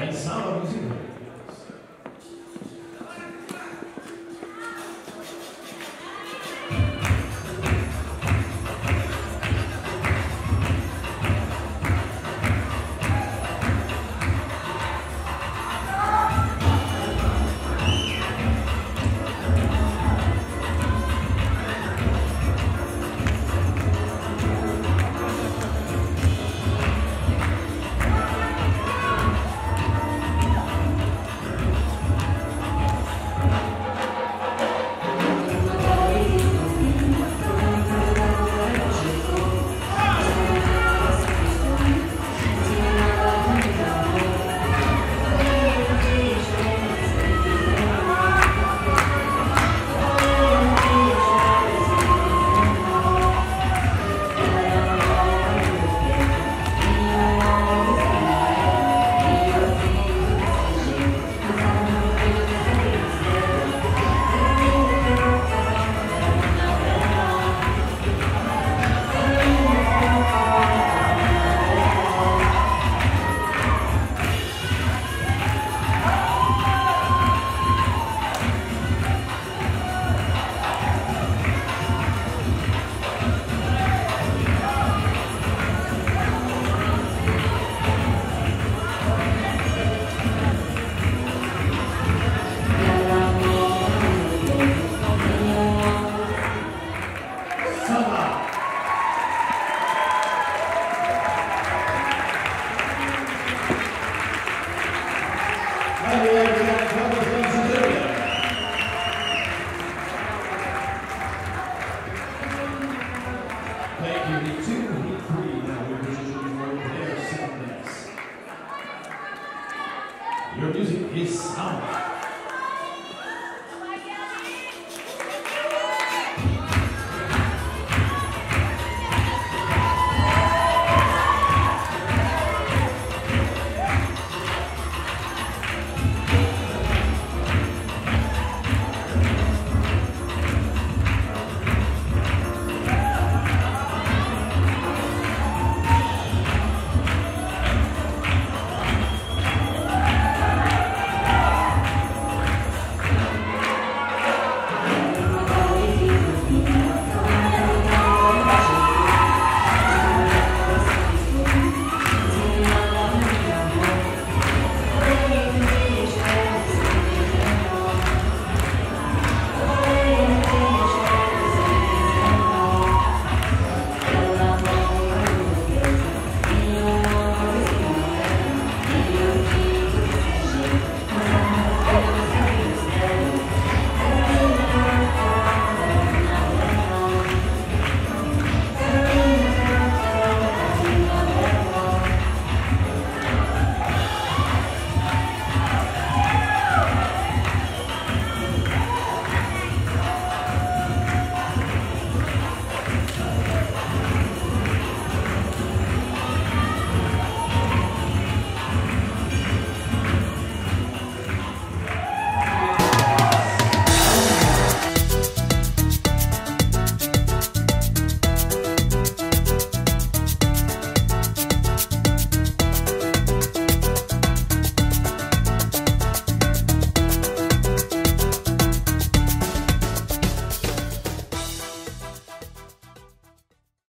El Salvador. Your music is sound.